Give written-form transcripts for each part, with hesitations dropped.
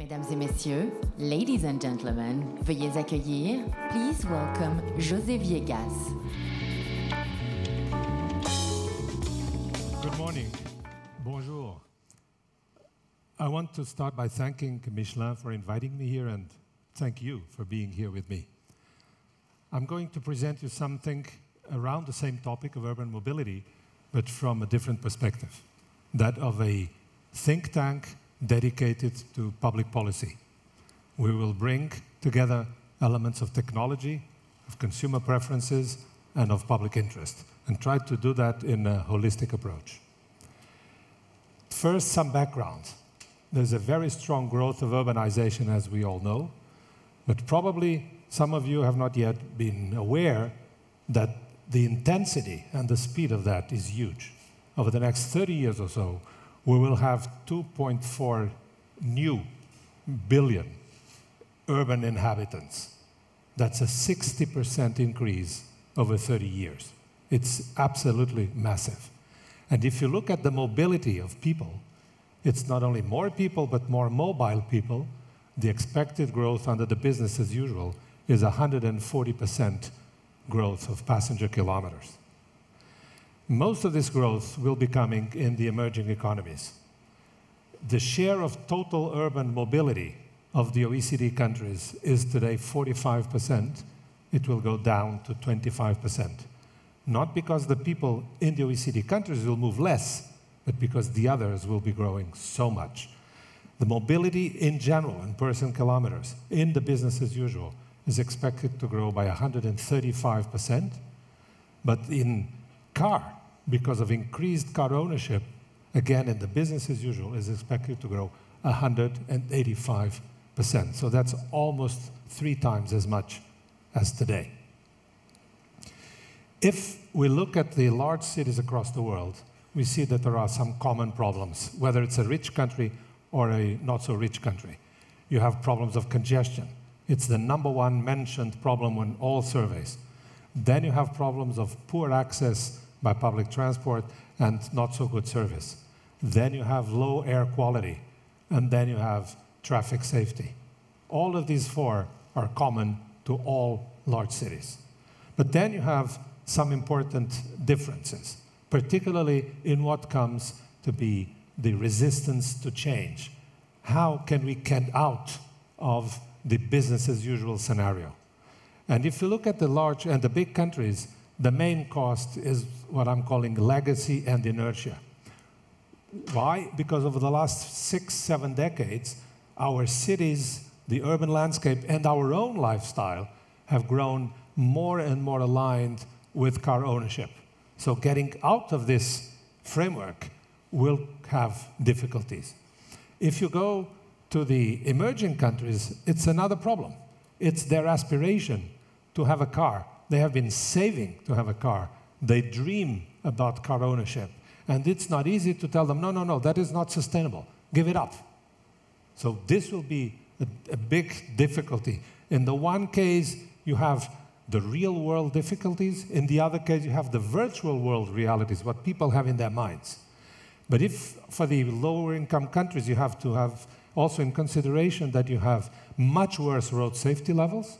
Mesdames et messieurs, ladies and gentlemen, veuillez accueillir, please welcome José Viegas. Good morning. Bonjour. I want to start by thanking Michelin for inviting me here and thank you for being here with me. I'm going to present you something around the same topic of urban mobility, but from a different perspective, that of a think tank dedicated to public policy. We will bring together elements of technology, of consumer preferences, and of public interest, and try to do that in a holistic approach. First, some background. There's a very strong growth of urbanization, as we all know, but probably some of you have not yet been aware that the intensity and the speed of that is huge. Over the next 30 years or so, we will have 2.4 new billion urban inhabitants. That's a 60% increase over 30 years. It's absolutely massive. And if you look at the mobility of people, it's not only more people, but more mobile people. The expected growth under the business as usual is 140% growth of passenger kilometers. Most of this growth will be coming in the emerging economies. The share of total urban mobility of the OECD countries is today 45%. It will go down to 25%. Not because the people in the OECD countries will move less, but because the others will be growing so much. The mobility in general, in person kilometers, in the business as usual, is expected to grow by 135%, but in car, because of increased car ownership, again, in the business as usual, is expected to grow 185%. So that's almost 3 times as much as today. If we look at the large cities across the world, we see that there are some common problems, whether it's a rich country or a not-so-rich country. You have problems of congestion. It's the #1 mentioned problem in all surveys. Then you have problems of poor access by public transport and not so good service. Then you have low air quality, and then you have traffic safety. All of these 4 are common to all large cities. But then you have some important differences, particularly in what comes to be the resistance to change. How can we get out of the business as usual scenario? And if you look at the large and the big countries, the main cost is what I'm calling legacy and inertia. Why? Because over the last 6, 7 decades, our cities, the urban landscape, and our own lifestyle have grown more and more aligned with car ownership. So getting out of this framework will have difficulties. If you go to the emerging countries, it's another problem. It's their aspiration to have a car. They have been saving to have a car. They dream about car ownership. And it's not easy to tell them, no, no, no, that is not sustainable. Give it up. So this will be a big difficulty. In the one case, you have the real-world difficulties. In the other case, you have the virtual world realities, what people have in their minds. But if for the lower-income countries, you have to have also in consideration that you have much worse road safety levels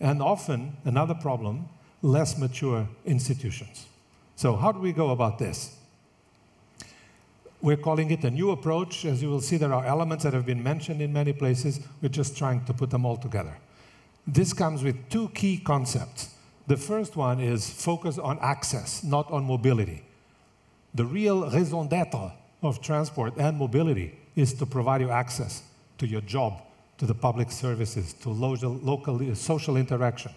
and often, another problem, less mature institutions. So how do we go about this? We're calling it a new approach. As you will see, there are elements that have been mentioned in many places. We're just trying to put them all together. This comes with 2 key concepts. The first one is focus on access, not on mobility. The real raison d'être of transport and mobility is to provide you access to your job, to the public services, to local social interaction.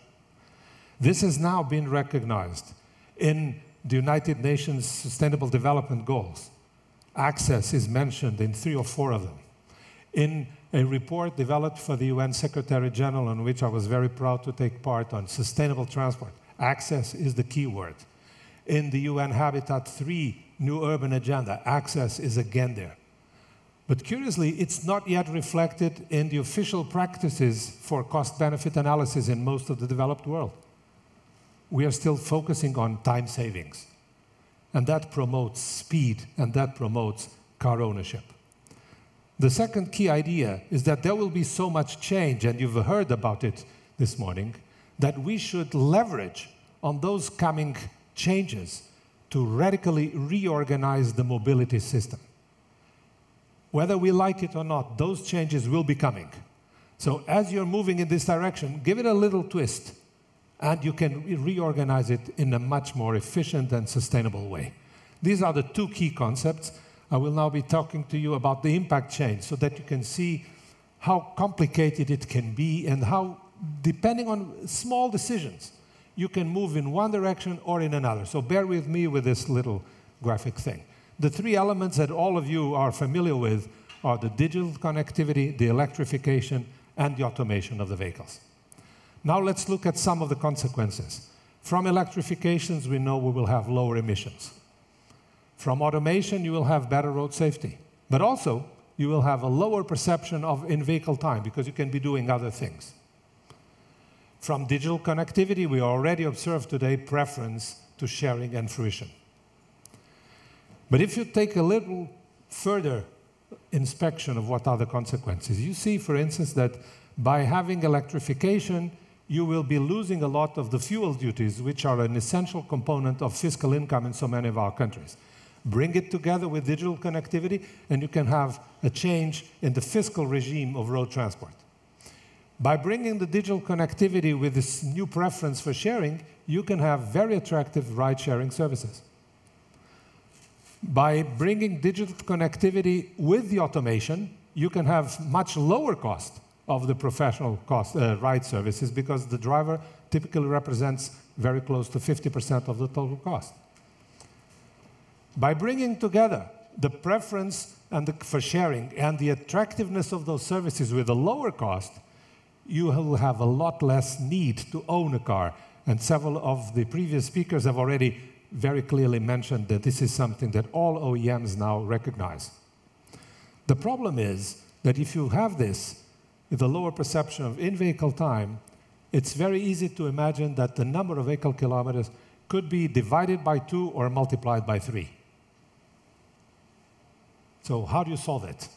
This has now been recognized in the United Nations Sustainable Development Goals. Access is mentioned in 3 or 4 of them. In a report developed for the UN Secretary General, in which I was very proud to take part on sustainable transport, access is the key word. In the UN Habitat III New Urban Agenda, access is again there. But curiously, it's not yet reflected in the official practices for cost-benefit analysis in most of the developed world. We are still focusing on time savings, and that promotes speed, and that promotes car ownership. The second key idea is that there will be so much change, and you've heard about it this morning, that we should leverage on those coming changes to radically reorganize the mobility system. Whether we like it or not, those changes will be coming. So as you're moving in this direction, give it a little twist, and you can reorganize it in a much more efficient and sustainable way. These are the two key concepts. I will now be talking to you about the impact chain so that you can see how complicated it can be and how, depending on small decisions, you can move in one direction or in another. So bear with me with this little graphic thing. The three elements that all of you are familiar with are the digital connectivity, the electrification, and the automation of the vehicles. Now let's look at some of the consequences. From electrifications, we know we will have lower emissions. From automation, you will have better road safety. But also, you will have a lower perception of in-vehicle time because you can be doing other things. From digital connectivity, we already observe today preference to sharing and fruition. But if you take a little further inspection of what are the consequences, you see, for instance, that by having electrification, you will be losing a lot of the fuel duties, which are an essential component of fiscal income in so many of our countries. Bring it together with digital connectivity, and you can have a change in the fiscal regime of road transport. By bringing the digital connectivity with this new preference for sharing, you can have very attractive ride-sharing services. By bringing digital connectivity with the automation, you can have much lower cost of the professional cost, ride services, because the driver typically represents very close to 50% of the total cost. By bringing together the preference and for sharing and the attractiveness of those services with a lower cost, you will have a lot less need to own a car. And several of the previous speakers have already very clearly mentioned that this is something that all OEMs now recognize. The problem is that if you have this, with a lower perception of in-vehicle time, it's very easy to imagine that the number of vehicle kilometers could be divided by 2 or multiplied by 3. So how do you solve it?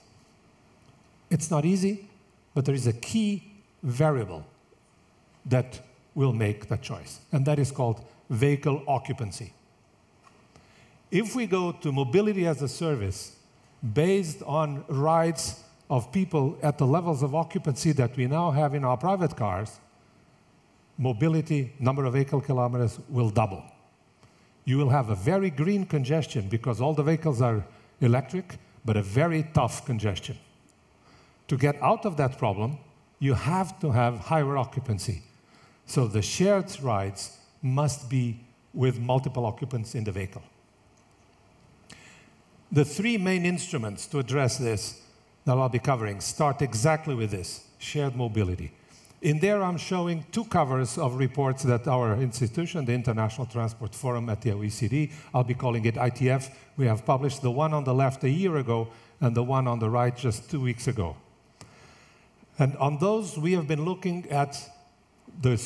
It's not easy, but there is a key variable that will make that choice, and that is called vehicle occupancy. If we go to mobility as a service based on rides of people at the levels of occupancy that we now have in our private cars, mobility, number of vehicle kilometers, will double. You will have a very green congestion because all the vehicles are electric, but a very tough congestion. To get out of that problem, you have to have higher occupancy. So the shared rides must be with multiple occupants in the vehicle. The three main instruments to address this that I'll be covering start exactly with this, shared mobility. In there, I'm showing two covers of reports that our institution, the International Transport Forum at the OECD, I'll be calling it ITF, we have published, the one on the left a year ago and the one on the right just 2 weeks ago. And on those, we have been looking at the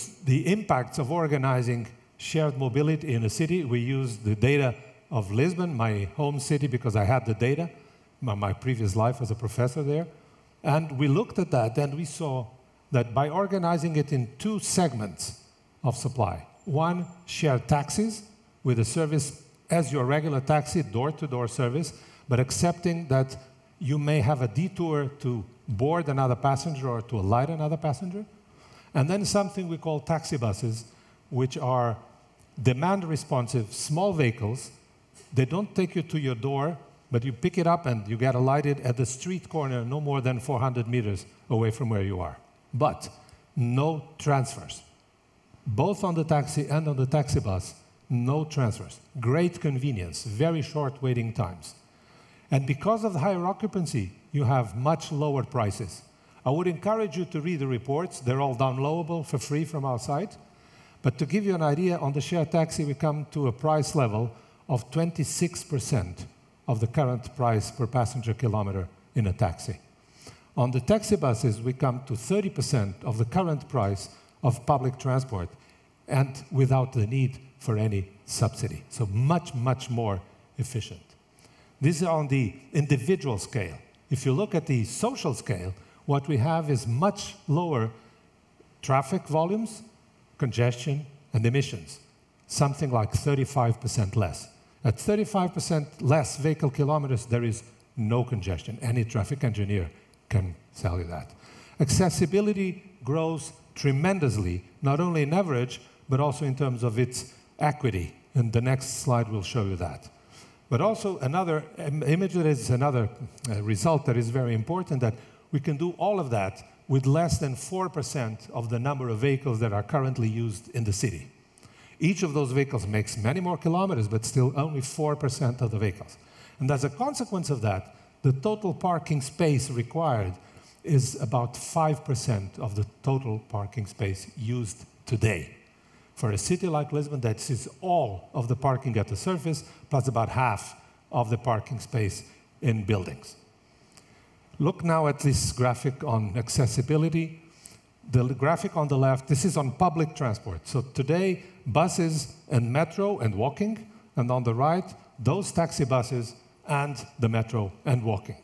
impacts of organizing shared mobility in a city. We used the data of Lisbon, my home city, because I had the data. My previous life as a professor there. And we looked at that, and we saw that by organizing it in two segments of supply, one, shared taxis with a service as your regular taxi, door-to-door service, but accepting that you may have a detour to board another passenger or to alight another passenger. And then something we call taxi buses, which are demand-responsive small vehicles. They don't take you to your door, but you pick it up and you get alighted at the street corner no more than 400 meters away from where you are. But no transfers. Both on the taxi and on the taxi bus, no transfers. Great convenience, very short waiting times. And because of the higher occupancy, you have much lower prices. I would encourage you to read the reports. They're all downloadable for free from our site. But to give you an idea, on the shared taxi, we come to a price level of 26% of the current price per passenger kilometer in a taxi. On the taxi buses, we come to 30% of the current price of public transport, and without the need for any subsidy. So much, much more efficient. This is on the individual scale. if you look at the social scale, what we have is much lower traffic volumes, congestion, and emissions, something like 35% less. At 35% less vehicle kilometers, there is no congestion. Any traffic engineer can tell you that. Accessibility grows tremendously, not only in average, but also in terms of its equity. And the next slide will show you that. But also another image that is another result that is very important, that we can do all of that with less than 4% of the number of vehicles that are currently used in the city. Each of those vehicles makes many more kilometers, but still only 4% of the vehicles. And as a consequence of that, the total parking space required is about 5% of the total parking space used today. For a city like Lisbon, that sees all of the parking at the surface, plus about half of the parking space in buildings. Look now at this graphic on accessibility. The graphic on the left, this is on public transport. So today, buses and metro and walking, and on the right, those taxi buses and the metro and walking.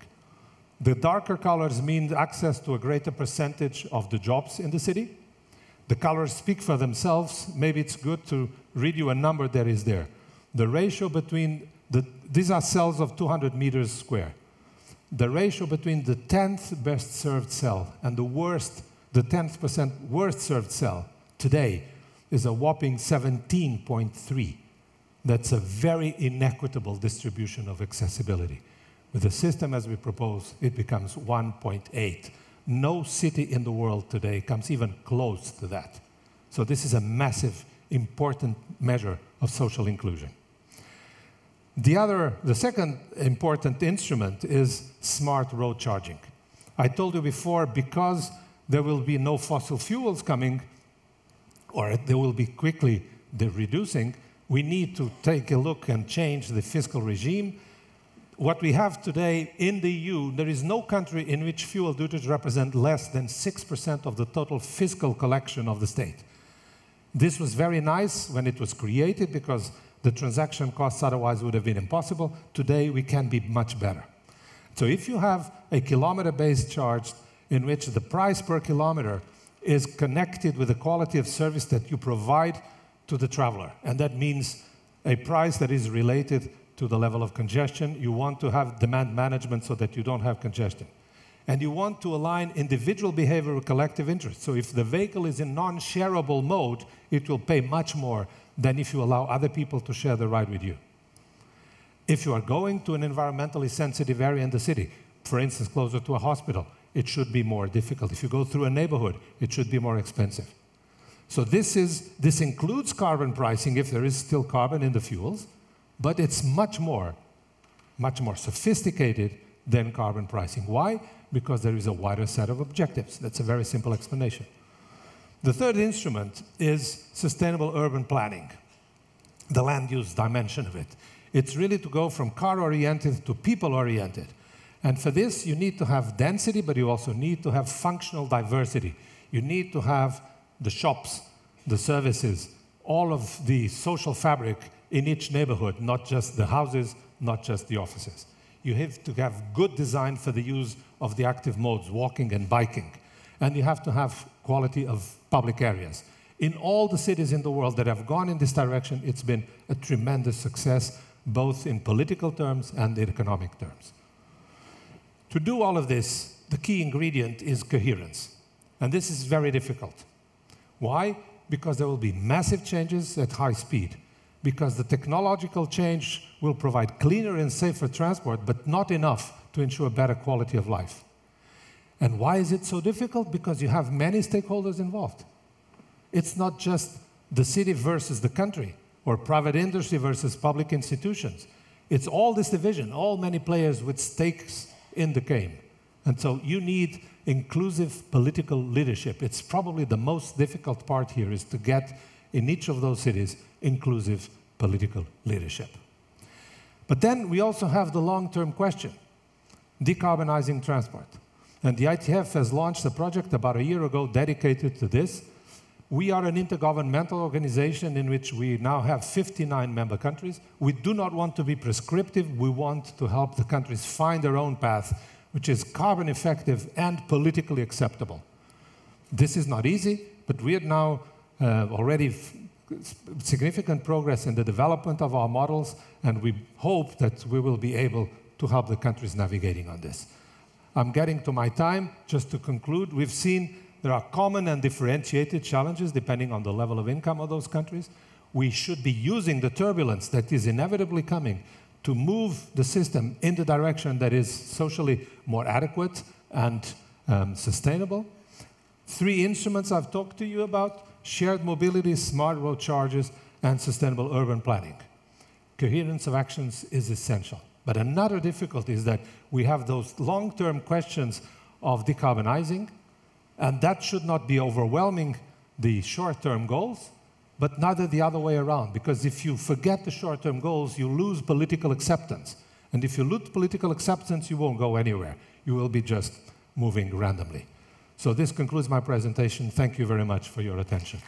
The darker colors mean access to a greater percentage of the jobs in the city. The colors speak for themselves. Maybe it's good to read you a number that is there. The ratio between, these are cells of 200 meters square. The ratio between the 10th best served cell and the worst, the 10% worst served cell today is a whopping 17.3. That's a very inequitable distribution of accessibility. With the system as we propose, it becomes 1.8. No city in the world today comes even close to that. So this is a massive, important measure of social inclusion. The second important instrument is smart road charging. I told you before, because there will be no fossil fuels coming, or they will be quickly reducing, we need to take a look and change the fiscal regime. What we have today in the EU, there is no country in which fuel duties represent less than 6% of the total fiscal collection of the state. This was very nice when it was created because the transaction costs otherwise would have been impossible. Today we can be much better. So if you have a kilometer-based charge in which the price per kilometer is connected with the quality of service that you provide to the traveler, and that means a price that is related to the level of congestion. You want to have demand management so that you don't have congestion. And you want to align individual behavior with collective interest. So if the vehicle is in non-shareable mode, it will pay much more than if you allow other people to share the ride with you. If you are going to an environmentally sensitive area in the city, for instance, closer to a hospital, it should be more difficult. If you go through a neighborhood, it should be more expensive. So this includes carbon pricing, if there is still carbon in the fuels, but it's much more sophisticated than carbon pricing. Why? Because there is a wider set of objectives. That's a very simple explanation. The third instrument is sustainable urban planning, the land use dimension of it. It's really to go from car-oriented to people-oriented. And for this, you need to have density, but you also need to have functional diversity. You need to have the shops, the services, all of the social fabric in each neighborhood, not just the houses, not just the offices. You have to have good design for the use of the active modes, walking and biking. And you have to have quality of public areas. In all the cities in the world that have gone in this direction, it's been a tremendous success, both in political terms and in economic terms. To do all of this, the key ingredient is coherence. And this is very difficult. Why? Because there will be massive changes at high speed. Because the technological change will provide cleaner and safer transport, but not enough to ensure better quality of life. And why is it so difficult? Because you have many stakeholders involved. It's not just the city versus the country, or private industry versus public institutions. It's all this division, all many players with stakes in the game. And so you need inclusive political leadership. It's probably the most difficult part here, is to get in each of those cities inclusive political leadership. But then we also have the long-term question, decarbonizing transport. And the ITF has launched a project about a year ago dedicated to this. We are an intergovernmental organization in which we now have 59 member countries. We do not want to be prescriptive. We want to help the countries find their own path, which is carbon effective and politically acceptable. This is not easy, but we are now already significant progress in the development of our models, and we hope that we will be able to help the countries navigating on this. I'm getting to my time. Just to conclude, we've seen there are common and differentiated challenges depending on the level of income of those countries. We should be using the turbulence that is inevitably coming to move the system in the direction that is socially more adequate and sustainable. Three instruments I've talked to you about: shared mobility, smart road charges, and sustainable urban planning. Coherence of actions is essential. But another difficulty is that we have those long-term questions of decarbonizing, and that should not be overwhelming the short-term goals, but neither the other way around, because if you forget the short-term goals, you lose political acceptance. And if you lose political acceptance, you won't go anywhere. You will be just moving randomly. So this concludes my presentation. Thank you very much for your attention.